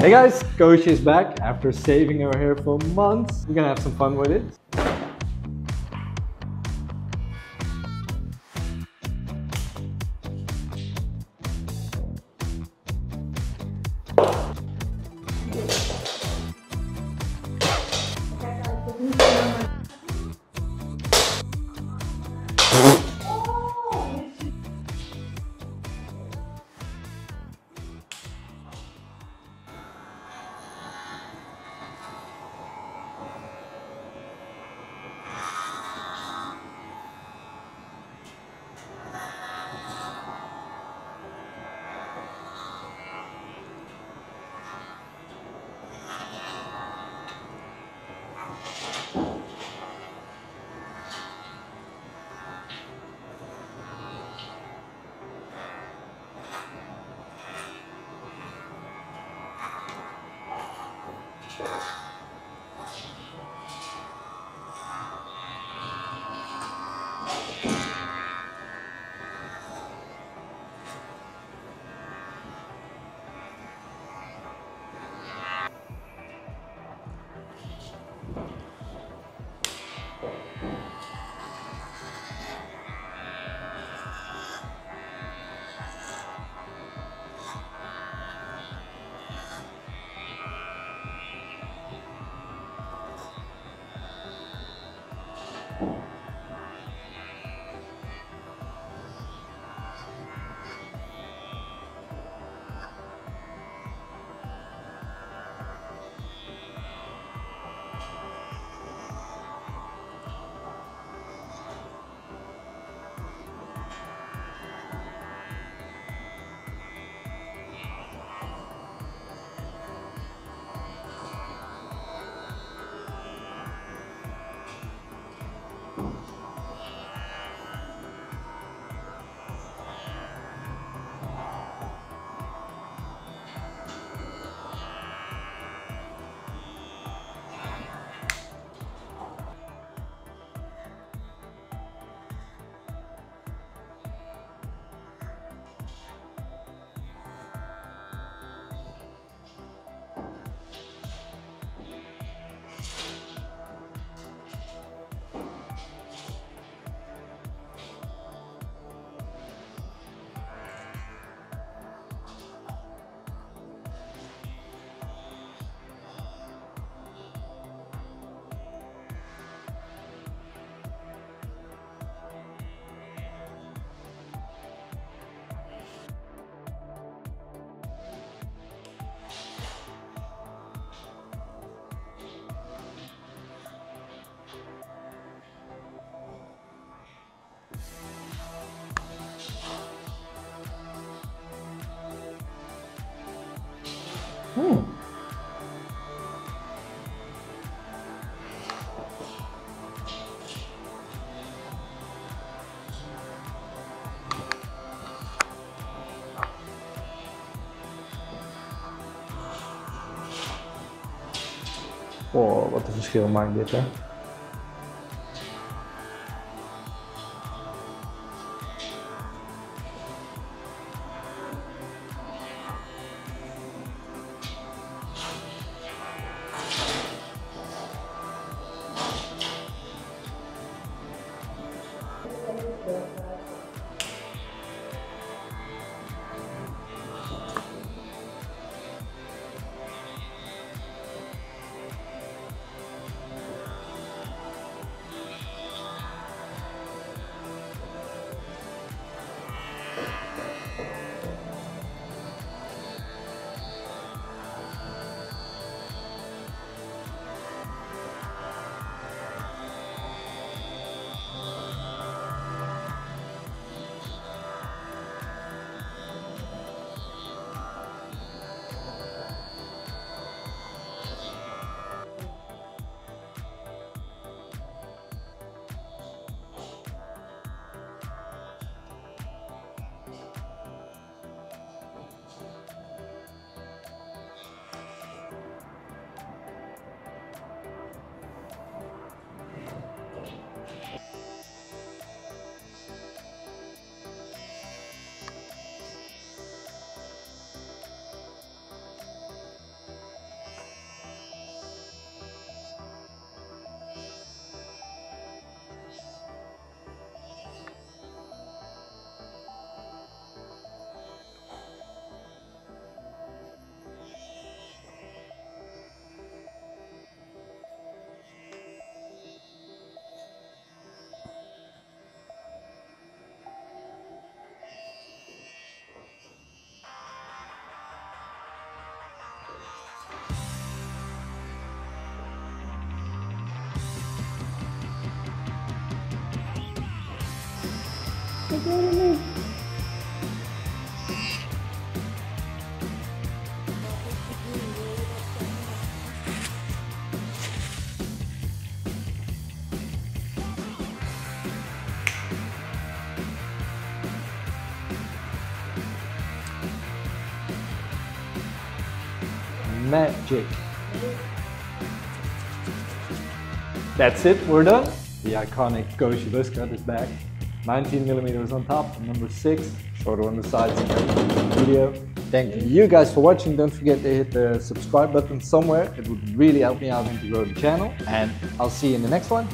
Hey guys, Koosje is back. After saving her hair for months, we're gonna have some fun with it. Hmm. Oh, wat een verschil maakt dit, hè? Magic. That's it, we're done. The iconic Koosje bus cut is back. 19mm on top, number 6, shorter on the sides in the video. Thank you guys for watching. Don't forget to hit the subscribe button somewhere. It would really help me out and to grow the channel. And I'll see you in the next one.